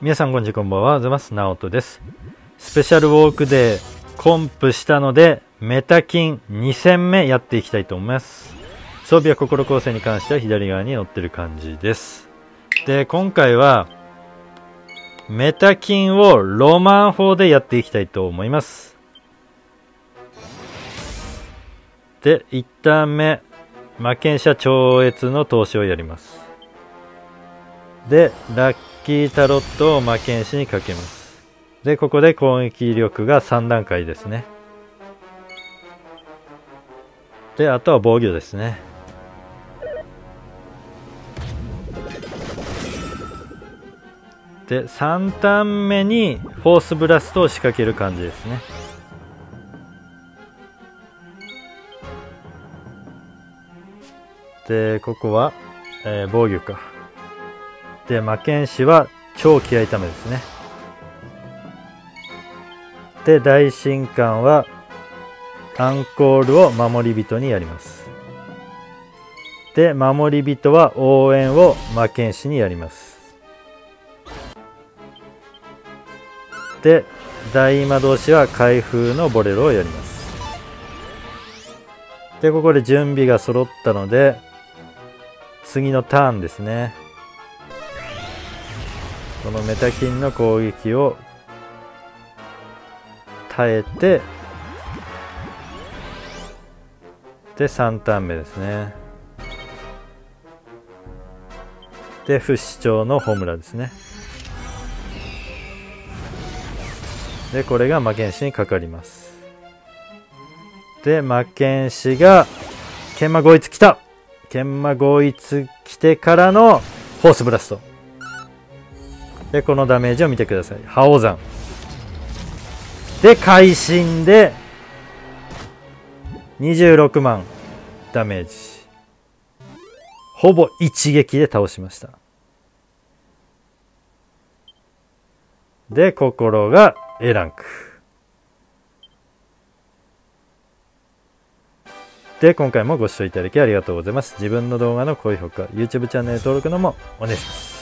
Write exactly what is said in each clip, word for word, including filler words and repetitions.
皆さんこんにちは、こんばんは。ズマスナオトです。スペシャルウォークでコンプしたのでメタ金に戦目やっていきたいと思います。装備や心構成に関しては左側に乗ってる感じです。で、今回はメタ金をロマン法でやっていきたいと思います。で、いちターン目魔剣者超越の投資をやります。で、ラッキータロットを魔剣士にかけます。で、ここで攻撃力がさん段階ですね。で、あとは防御ですね。で、さんターン目にフォースブラストを仕掛ける感じですね。で、ここは、えー、防御か。で、魔剣士は超気合痛めですね。で、大神官はアンコールを守り人にやります。で、守り人は応援を魔剣士にやります。で、大魔導士は開封のボレロをやります。で、ここで準備が揃ったので次のターンですね。このメタ金の攻撃を耐えて、で、さんターン目ですね。で、不死鳥のホムラですね。で、これが魔剣士にかかります。で、魔剣士が研磨合一来た研磨合一来てからのフォースブラストで、このダメージを見てください。覇王山で会心でにじゅうろくまんダメージ、ほぼ一撃で倒しました。で、心が エー ランクで、今回もご視聴いただきありがとうございます。自分の動画の高評価、 YouTube チャンネル登録のもお願いします。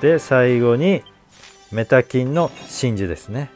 で、最後にメタ金の真珠ですね。